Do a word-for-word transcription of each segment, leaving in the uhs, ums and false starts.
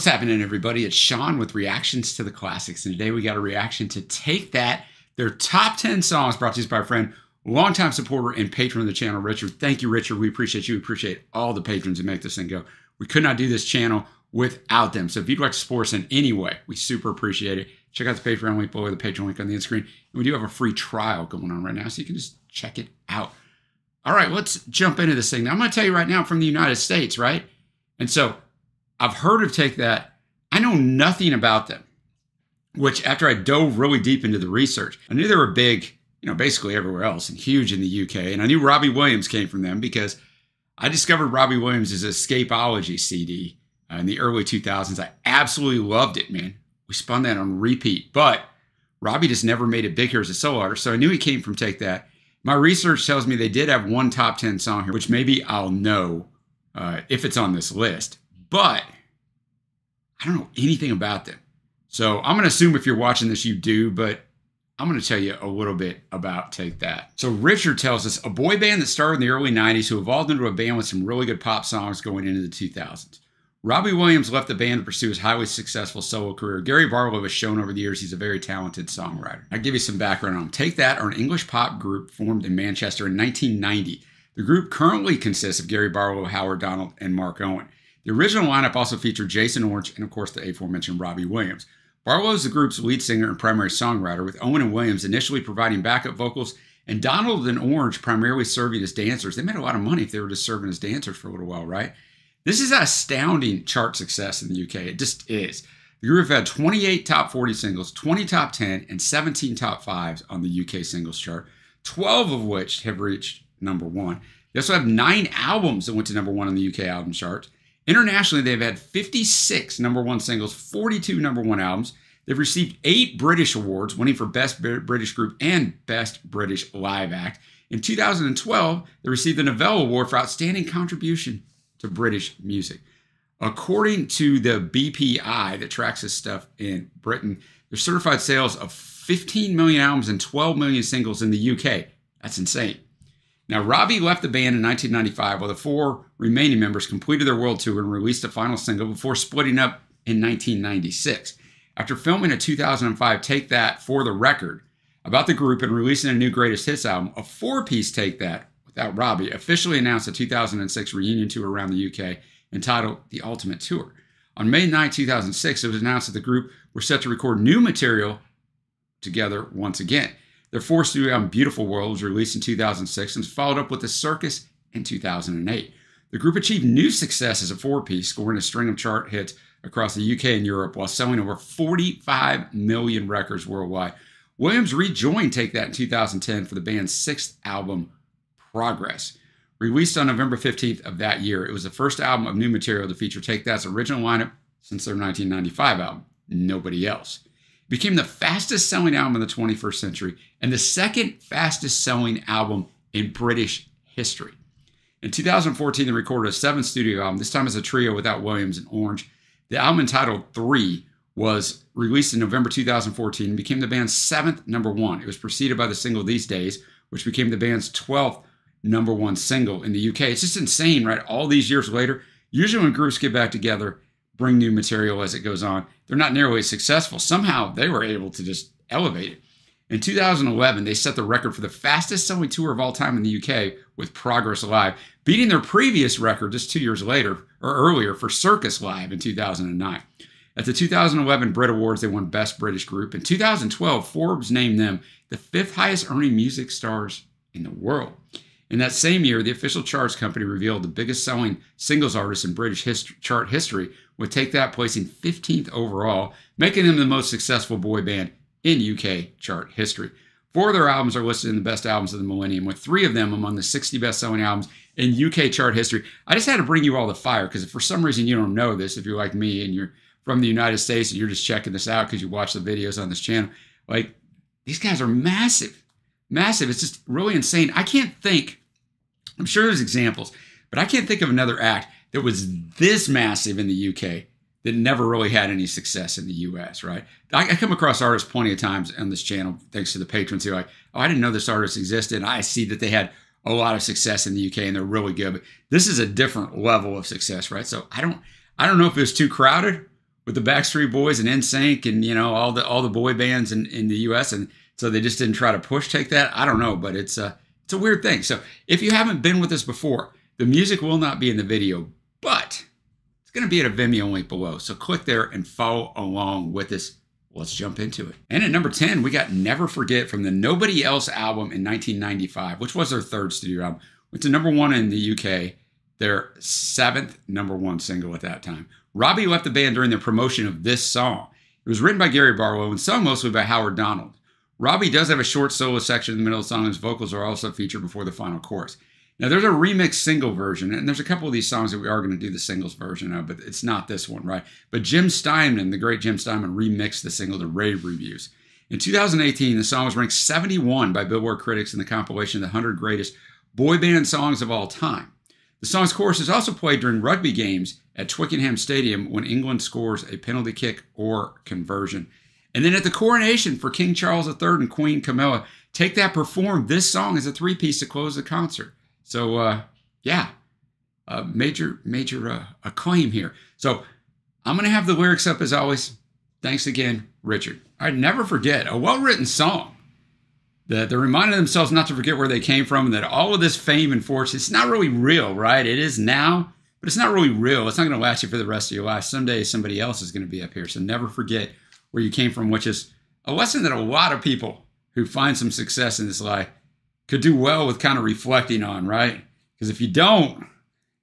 What's happening, everybody? It's Sean with Reactions to the Classics, and today we got a reaction to Take That, their top ten songs, brought to you by our friend, longtime supporter and patron of the channel, Richard. Thank you, Richard. We appreciate you. We appreciate all the patrons who make this thing go. We could not do this channel without them. So if you'd like to support us in any way, we super appreciate it. Check out the Patreon link below, the Patreon link on the end screen. And we do have a free trial going on right now, so you can just check it out. All right, let's jump into this thing. Now, I'm going to tell you right now, I'm from the United States, right? And so I've heard of Take That. I know nothing about them, which after I dove really deep into the research, I knew they were big, you know, basically everywhere else and huge in the U K. And I knew Robbie Williams came from them because I discovered Robbie Williams' Escapology C D uh, in the early two thousands. I absolutely loved it, man. We spun that on repeat, but Robbie just never made it big here as a solo artist. So I knew he came from Take That. My research tells me they did have one top ten song here, which maybe I'll know uh, if it's on this list. But I don't know anything about them. So I'm going to assume if you're watching this, you do, but I'm going to tell you a little bit about Take That. So Richard tells us, a boy band that started in the early nineties who evolved into a band with some really good pop songs going into the two thousands. Robbie Williams left the band to pursue his highly successful solo career. Gary Barlow has shown over the years he's a very talented songwriter. I'll give you some background on him. Take That are an English pop group formed in Manchester in nineteen ninety. The group currently consists of Gary Barlow, Howard Donald, and Mark Owen. The original lineup also featured Jason Orange and, of course, the aforementioned Robbie Williams. Barlow is the group's lead singer and primary songwriter, with Owen and Williams initially providing backup vocals, and Donald and Orange primarily serving as dancers. They made a lot of money if they were just serving as dancers for a little while, right? This is an astounding chart success in the U K. It just is. The group had twenty-eight top forty singles, twenty top ten, and seventeen top fives on the U K singles chart, twelve of which have reached number one. They also have nine albums that went to number one on the U K album chart. Internationally, they've had fifty-six number one singles, forty-two number one albums. They've received eight British awards, winning for Best British Group and Best British Live Act. In two thousand twelve, they received the Novello Award for Outstanding Contribution to British Music. According to the B P I that tracks this stuff in Britain, their certified sales of fifteen million albums and twelve million singles in the U K. That's insane. Now, Robbie left the band in nineteen ninety-five while the four remaining members completed their world tour and released a final single before splitting up in nineteen ninety-six. After filming a two thousand five Take That for the Record about the group and releasing a new Greatest Hits album, a four-piece Take That without Robbie officially announced a two thousand six reunion tour around the U K entitled The Ultimate Tour. On May ninth, two thousand six, it was announced that the group were set to record new material together once again. Their fourth studio album, Beautiful World, was released in two thousand six and was followed up with The Circus in two thousand eight. The group achieved new success as a four-piece, scoring a string of chart hits across the U K and Europe while selling over forty-five million records worldwide. Williams rejoined Take That in two thousand ten for the band's sixth album, Progress. Released on November fifteenth of that year, it was the first album of new material to feature Take That's original lineup since their nineteen ninety-five album, Nobody Else. Became the fastest selling album of the twenty-first century and the second fastest selling album in British history. In two thousand fourteen, they recorded a seventh studio album, this time as a trio without Williams and Orange. The album entitled Three was released in November two thousand fourteen and became the band's seventh number one. It was preceded by the single These Days, which became the band's twelfth number one single in the U K. It's just insane, right? All these years later, usually when groups get back together, bring new material as it goes on, they're not nearly as successful. Somehow they were able to just elevate it. In two thousand eleven, they set the record for the fastest selling tour of all time in the U K with Progress Live, beating their previous record just two years later or earlier for Circus Live in two thousand nine. At the two thousand eleven Brit Awards, they won Best British Group. In two thousand twelve, Forbes named them the fifth highest earning music stars in the world. In that same year, the official charts company revealed the biggest selling singles artist in British history, chart history, with Take That placing fifteenth overall, making them the most successful boy band in U K chart history. Four of their albums are listed in the best albums of the millennium, with three of them among the sixty best-selling albums in U K chart history. I just had to bring you all the fire, because if for some reason you don't know this, if you're like me and you're from the United States and you're just checking this out because you watch the videos on this channel, like, these guys are massive, massive. It's just really insane. I can't think. I'm sure there's examples, but I can't think of another act that was this massive in the U K that never really had any success in the U S, right? I, I come across artists plenty of times on this channel, thanks to the patrons who are like, oh, I didn't know this artist existed. And I see that they had a lot of success in the U K and they're really good, but this is a different level of success, right? So I don't, I don't know if it was too crowded with the Backstreet Boys and N Sync and, you know, all the all the boy bands in, in the U S And so they just didn't try to push Take That. I don't know, but it's a, it's a weird thing. So if you haven't been with us before, the music will not be in the video, but it's going to be at a Vimeo link below. So click there and follow along with us. Let's jump into it. And at number ten, we got Never Forget from the Nobody Else album in nineteen ninety-five, which was their third studio album. Went to number one in the U K, their seventh number one single at that time. Robbie left the band during the promotion of this song. It was written by Gary Barlow and sung mostly by Howard Donald. Robbie does have a short solo section in the middle of the song, and his vocals are also featured before the final chorus. Now, there's a remix single version, and there's a couple of these songs that we are going to do the singles version of, but it's not this one, right? But Jim Steinman, the great Jim Steinman, remixed the single to rave reviews. In two thousand eighteen, the song was ranked seventy-one by Billboard critics in the compilation of the one hundred Greatest Boy Band Songs of All Time. The song's chorus is also played during rugby games at Twickenham Stadium when England scores a penalty kick or conversion. And then at the coronation for King Charles the third and Queen Camilla, Take That performed this song as a three-piece to close the concert. So, uh, yeah, uh, major, major uh, acclaim here. So I'm going to have the lyrics up as always. Thanks again, Richard. All right, Never Forget, a well-written song. The, they're reminding themselves not to forget where they came from and that all of this fame and fortune, it's not really real, right? It is now, but it's not really real. It's not going to last you for the rest of your life. Someday somebody else is going to be up here, so never forget where you came from, which is a lesson that a lot of people who find some success in this life could do well with kind of reflecting on, right? Because if you don't,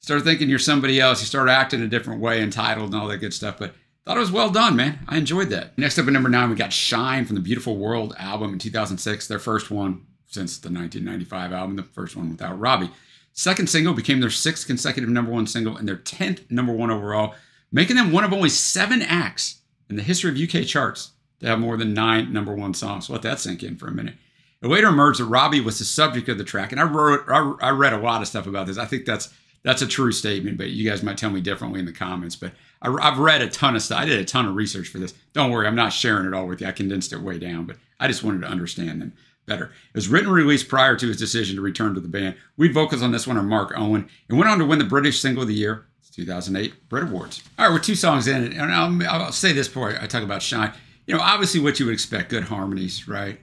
start thinking you're somebody else, you start acting a different way, entitled and all that good stuff. But thought it was well done, man. I enjoyed that. Next up at number nine, we got Shine from the Beautiful World album in two thousand six, their first one since the nineteen ninety-five album, the first one without Robbie. Second single became their sixth consecutive number one single and their tenth number one overall, making them one of only seven acts in the history of U K charts to have more than nine number one songs. So let that sink in for a minute. It later emerged that Robbie was the subject of the track, and I wrote, I, I read a lot of stuff about this. I think that's that's a true statement, but you guys might tell me differently in the comments. But I, I've read a ton of stuff. I did a ton of research for this. Don't worry, I'm not sharing it all with you. I condensed it way down, but I just wanted to understand them better. It was written and released prior to his decision to return to the band. Lead vocals on this one are Mark Owen, and went on to win the British Single of the Year, two thousand eight Brit Awards. All right, we're two songs in, and I'll, I'll say this before I talk about Shine. You know, obviously what you would expect, good harmonies, right?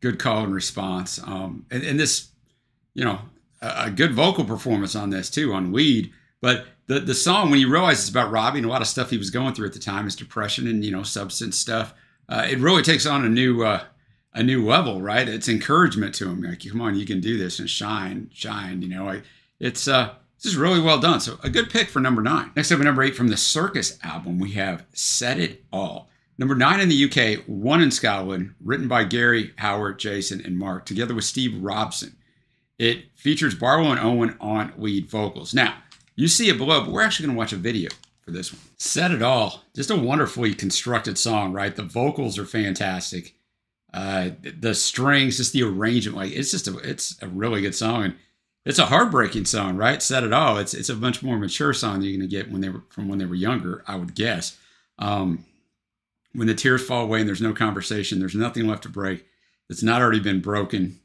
Good call and response. Um, and, and this, you know, a, a good vocal performance on this too, on lead. But the, the song, when you realize it's about Robbie and a lot of stuff he was going through at the time, his depression and, you know, substance stuff, uh, it really takes on a new uh, a new level, right? It's encouragement to him. Like, come on, you can do this and shine, shine, you know. Like, it's... Uh, This is really well done. So a good pick for number nine. Next up at number eight from the Circus album, we have Set It All. Number nine in the U K, one in Scotland, written by Gary, Howard, Jason, and Mark, together with Steve Robson. It features Barlow and Owen on lead vocals. Now, you see it below, but we're actually going to watch a video for this one. Set It All, just a wonderfully constructed song, right? The vocals are fantastic. Uh, the strings, just the arrangement, like it's just a, it's a really good song. And it's a heartbreaking song, right? Set It All. It's it's a much more mature song than you're going to get when they were from when they were younger, I would guess. Um, when the tears fall away and there's no conversation, there's nothing left to break that's not already been broken.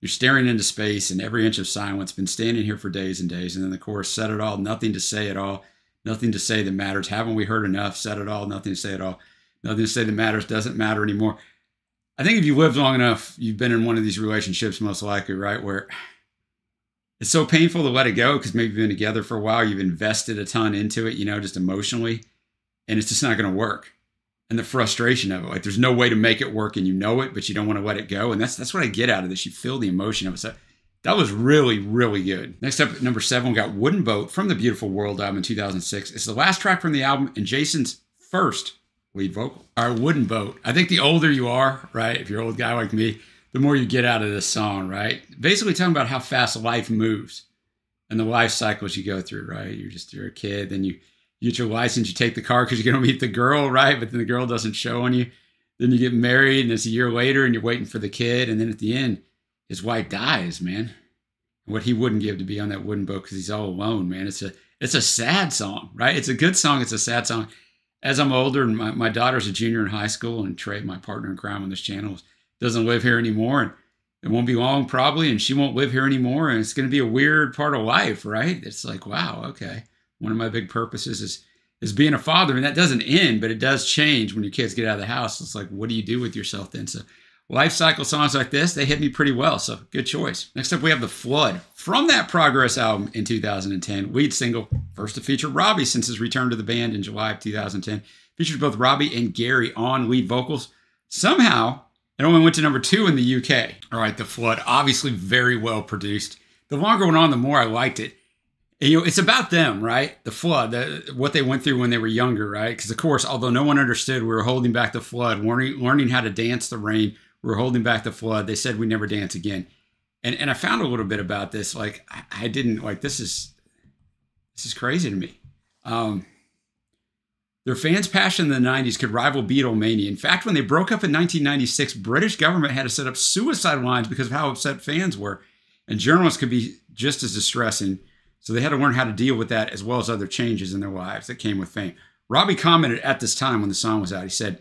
You're staring into space and every inch of silence, been standing here for days and days. And then the chorus, set it all, nothing to say at all, nothing to say that matters. Haven't we heard enough? Set it all, nothing to say at all, nothing to say that matters, doesn't matter anymore. I think if you've lived long enough, you've been in one of these relationships most likely, right, where it's so painful to let it go because maybe you've been together for a while. You've invested a ton into it, you know, just emotionally, and it's just not going to work. And the frustration of it, like there's no way to make it work and you know it, but you don't want to let it go. And that's that's what I get out of this. You feel the emotion of it. So that was really, really good. Next up at number seven, we got Wooden Boat from the Beautiful World album in two thousand six. It's the last track from the album and Jason's first lead vocal. All right, Wooden Boat. I think the older you are, right, if you're an old guy like me, the more you get out of this song, right? Basically talking about how fast life moves and the life cycles you go through, right? You're just, you're a kid, then you, you get your license, you take the car because you're going to meet the girl, right? But then the girl doesn't show on you. Then you get married and it's a year later and you're waiting for the kid. And then at the end, his wife dies, man. What he wouldn't give to be on that wooden boat because he's all alone, man. It's a, it's a sad song, right? It's a good song. It's a sad song. As I'm older and my, my daughter's a junior in high school and Trey, my partner in crime on this channel, is doesn't live here anymore, and it won't be long probably, and she won't live here anymore, and it's going to be a weird part of life, right? It's like, wow, okay. One of my big purposes is is being a father, and that doesn't end, but it does change when your kids get out of the house. It's like, what do you do with yourself then? So life cycle songs like this, they hit me pretty well. So good choice. Next up, we have The Flood. From that Progress album in two thousand ten, lead single, first to feature Robbie since his return to the band in July of two thousand ten. Features both Robbie and Gary on lead vocals. Somehow, it only went to number two in the U K. All right, The Flood, obviously very well produced. The longer it went on, the more I liked it. And, you know, it's about them, right? The flood, the, what they went through when they were younger, right? Because, of course, although no one understood, we were holding back the flood, learning, learning how to dance the rain. We were holding back the flood. They said we never dance again. And and I found a little bit about this. Like, I, I didn't, like, this is, this is crazy to me. Um, their fans' passion in the nineties could rival Beatlemania. In fact, when they broke up in nineteen ninety-six, British government had to set up suicide lines because of how upset fans were. And journalists could be just as distressing. So they had to learn how to deal with that as well as other changes in their lives that came with fame. Robbie commented at this time when the song was out, he said,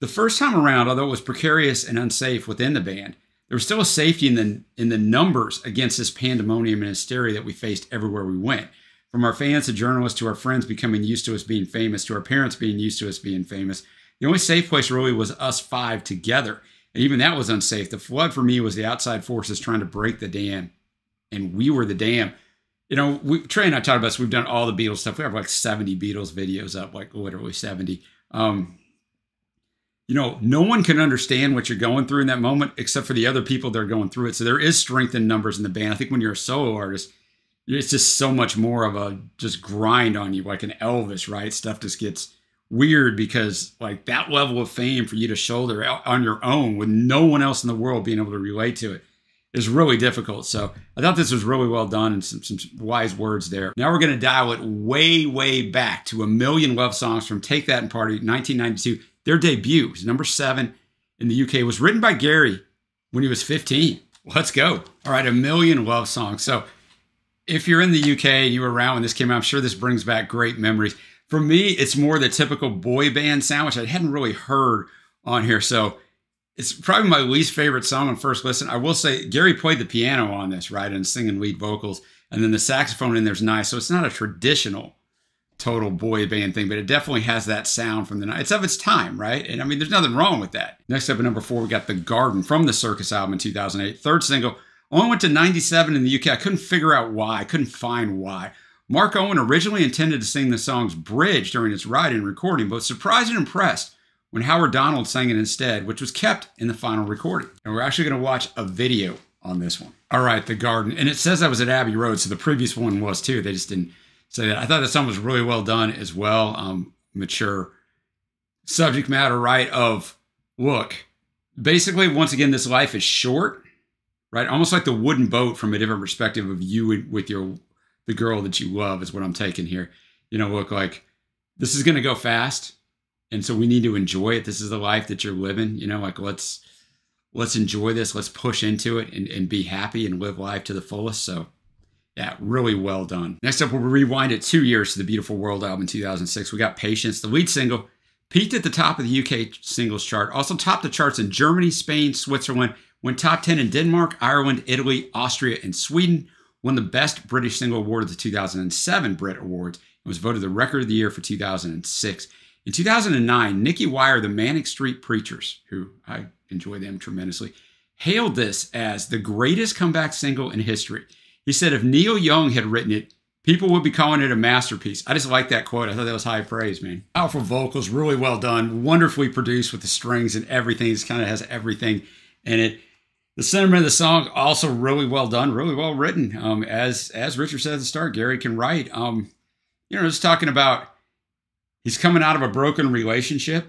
"The first time around, although it was precarious and unsafe within the band, there was still a safety in the, in the numbers against this pandemonium and hysteria that we faced everywhere we went. From our fans to journalists to our friends becoming used to us being famous to our parents being used to us being famous. The only safe place really was us five together. And even that was unsafe. The flood for me was the outside forces trying to break the dam. And we were the dam." You know, we, Trey and I talked about this. We've done all the Beatles stuff. We have like seventy Beatles videos up, like literally seventy. Um, you know, no one can understand what you're going through in that moment except for the other people that are going through it. So there is strength in numbers in the band. I think when you're a solo artist, it's just so much more of a just grind on you, like an Elvis, right? Stuff just gets weird because like that level of fame for you to shoulder on your own with no one else in the world being able to relate to it is really difficult. So I thought this was really well done and some, some wise words there. Now we're going to dial it way, way back to A Million Love Songs from Take That and Party, nineteen ninety-two. Their debut was number seven in the U K. It was written by Gary when he was fifteen. Let's go. All right, A Million Love Songs. So if you're in the U K and you were around when this came out, I'm sure this brings back great memories. For me, it's more the typical boy band sound, which I hadn't really heard on here. So it's probably my least favorite song on first listen. I will say Gary played the piano on this, right, and singing lead vocals. And then the saxophone in there's nice. So it's not a traditional total boy band thing, but it definitely has that sound from the night. It's of its time, right? And I mean, there's nothing wrong with that. Next up at number four, we got The Garden from the Circus album in two thousand eight. Third single, only went to ninety-seven in the U K. I couldn't figure out why. I couldn't find why. Mark Owen originally intended to sing the song's bridge during its writing and recording, but was surprised and impressed when Howard Donald sang it instead, which was kept in the final recording. And we're actually going to watch a video on this one. All right, The Garden. And it says that was at Abbey Road, so the previous one was too. They just didn't say that. I thought that song was really well done as well. Um, mature subject matter, right, of, look, basically, once again, this life is short, right? Almost like the wooden boat from a different perspective of you with your the girl that you love is what I'm taking here. You know, look, like, this is going to go fast. And so we need to enjoy it. This is the life that you're living, you know, like let's, let's enjoy this. Let's push into it and, and be happy and live life to the fullest. So yeah, really well done. Next up, we'll rewind it two years to the Beautiful World album in two thousand six. We got Patience, the lead single, peaked at the top of the U K singles chart, also topped the charts in Germany, Spain, Switzerland, went top ten in Denmark, Ireland, Italy, Austria, and Sweden, won the Best British Single Award at the two thousand seven Brit Awards, and was voted the Record of the Year for two thousand six. In two thousand nine, Nicky Wire, the Manic Street Preachers, who I enjoy them tremendously, hailed this as the greatest comeback single in history. He said if Neil Young had written it, people would be calling it a masterpiece. I just like that quote. I thought that was high praise, man. Powerful vocals, really well done, wonderfully produced with the strings and everything. It kind of has everything in it. The sentiment of the song also really well done, really well written. Um, as, as Richard said at the start, Gary can write. Um, you know, just talking about he's coming out of a broken relationship.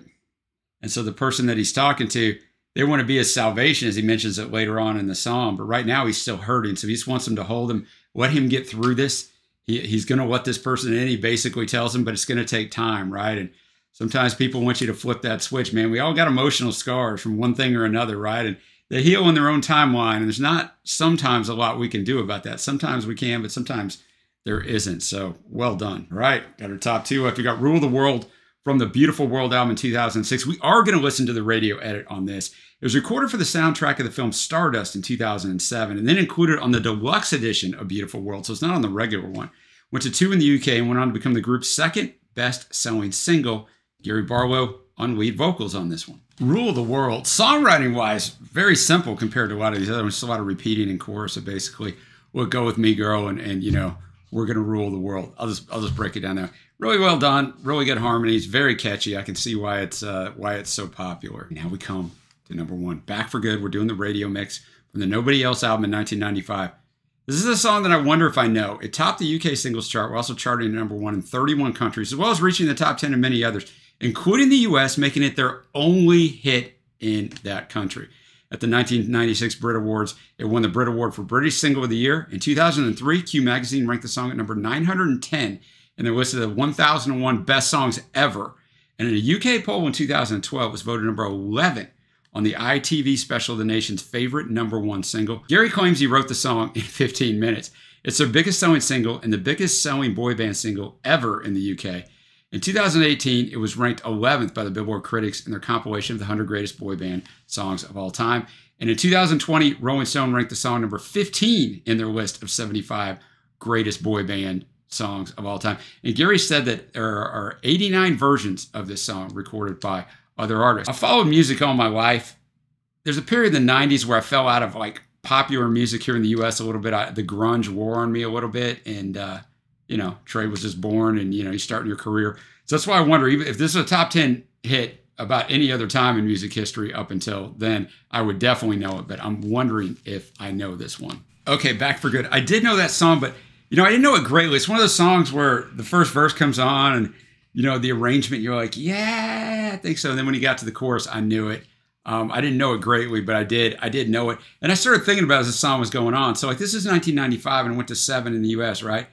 And so the person that he's talking to, they want to be his salvation, as he mentions it later on in the song. But right now he's still hurting. So he just wants him to hold him, let him get through this. He, he's going to let this person in, he basically tells him, but it's going to take time, right? And sometimes people want you to flip that switch, man. We all got emotional scars from one thing or another, right? And they heal in their own timeline. And there's not sometimes a lot we can do about that. Sometimes we can, but sometimes there isn't. So well done. All right. Got our top two. After we got Rule the World from the Beautiful World album in two thousand six. We are going to listen to the radio edit on this. It was recorded for the soundtrack of the film Stardust in two thousand seven and then included on the deluxe edition of Beautiful World. So it's not on the regular one. Went to two in the U K and went on to become the group's second best-selling single. Gary Barlow on lead vocals on this one. Rule the World. Songwriting-wise, very simple compared to a lot of these other ones. Just a lot of repeating and chorus. So basically, we'll go with me, girl, and, and you know, we're going to rule the world. I'll just, I'll just break it down now. Really well done. Really good harmonies. Very catchy. I can see why it's, uh, why it's so popular. Now we come to number one. Back for Good. We're doing the radio mix from the Nobody Else album in nineteen ninety-five. This is a song that I wonder if I know. It topped the U K singles chart. We're also charting at number one in thirty-one countries, as well as reaching the top ten in many others, including the U S, making it their only hit in that country. At the nineteen ninety-six Brit Awards, it won the Brit Award for British Single of the Year. In two thousand three, Q Magazine ranked the song at number nine hundred ten, and they listed the one thousand one best songs ever. And in a U K poll in two thousand twelve, it was voted number eleven on the I T V special, The Nation's Favorite Number One Single. Gary claims he wrote the song in fifteen minutes. It's their biggest selling single and the biggest selling boy band single ever in the U K. In two thousand eighteen, it was ranked eleventh by the Billboard critics in their compilation of the one hundred greatest boy band songs of all time. And in two thousand twenty, Rolling Stone ranked the song number fifteen in their list of seventy-five greatest boy band songs of all time. And Gary said that there are eighty-nine versions of this song recorded by other artists. I followed music all my life. There's a period in the nineties where I fell out of like popular music here in the U S a little bit. I, the grunge wore on me a little bit, and uh, you know, Trey was just born, and you know, you're starting your career. So that's why I wonder, even if this is a top ten hit about any other time in music history up until then, I would definitely know it, but I'm wondering if I know this one. Okay, Back for Good. I did know that song, but you know, I didn't know it greatly. It's one of those songs where the first verse comes on and you know, the arrangement, you're like, yeah, I think so. And then when you got to the chorus, I knew it. Um, I didn't know it greatly, but I did. I did know it. And I started thinking about it as the song was going on. So like, this is nineteen ninety-five and it went to seven in the U S, right?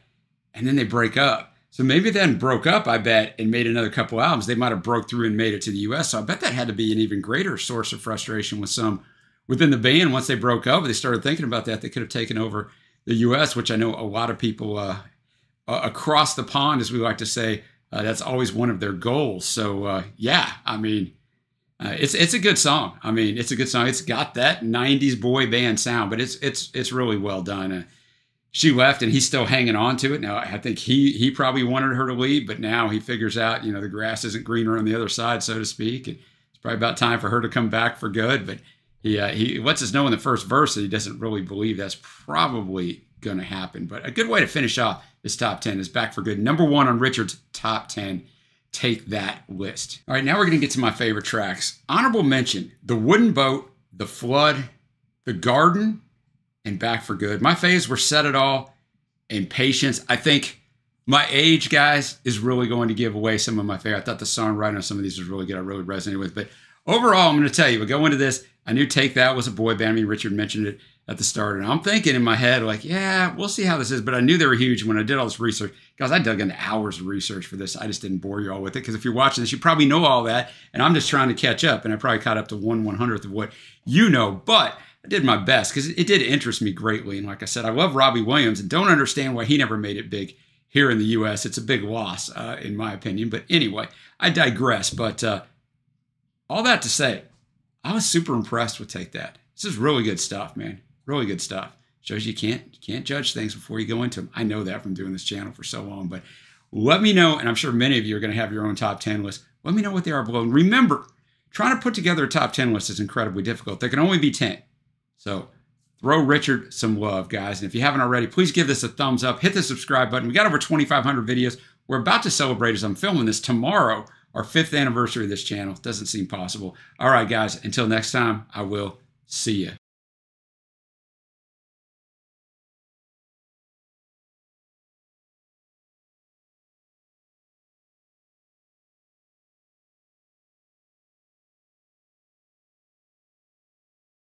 And then they break up. So maybe then broke up, I bet, and made another couple albums. They might have broke through and made it to the U S. So I bet that had to be an even greater source of frustration with some within the band. Once they broke up, they started thinking about that. They could have taken over the U S, which I know a lot of people uh, uh, across the pond, as we like to say, Uh, that's always one of their goals. So, uh, yeah, I mean, uh, it's it's a good song. I mean, it's a good song. It's got that nineties boy band sound, but it's it's it's really well done. Uh, she left and he's still hanging on to it. Now, I think he he probably wanted her to leave, but now he figures out, you know, the grass isn't greener on the other side, so to speak. And it's probably about time for her to come back for good. But he, uh, he lets us know in the first verse that he doesn't really believe that's probably going to happen. But a good way to finish off this top ten is Back for Good. Number one on Richard's top ten Take That list. All right, now we're going to get to my favorite tracks. Honorable mention, The Wooden Boat, The Flood, The Garden, and Back for Good. My faves were Set It All and Patience. I think my age, guys, is really going to give away some of my favorite. I thought the songwriting on some of these was really good. I really resonated with. But overall, I'm going to tell you, we go into this, I knew Take That was a boy band. I mean, Richard mentioned it at the start. And I'm thinking in my head, like, yeah, we'll see how this is. But I knew they were huge when I did all this research. Guys, I dug into hours of research for this. I just didn't bore you all with it. Because if you're watching this, you probably know all that. And I'm just trying to catch up. And I probably caught up to one one-hundredth of what you know. But I did my best because it did interest me greatly. And like I said, I love Robbie Williams and don't understand why he never made it big here in the U S. It's a big loss, uh, in my opinion. But anyway, I digress. But uh, all that to say, I was super impressed with Take That. This is really good stuff, man. Really good stuff. Shows you can't you can't judge things before you go into them. I know that from doing this channel for so long. But let me know, and I'm sure many of you are going to have your own top ten list. Let me know what they are below. And remember, trying to put together a top ten list is incredibly difficult. There can only be ten. So throw Richard some love, guys. And if you haven't already, please give this a thumbs up. Hit the subscribe button. We got over twenty-five hundred videos. We're about to celebrate as I'm filming this tomorrow, our fifth anniversary of this channel. Doesn't seem possible. All right, guys, until next time, I will see you.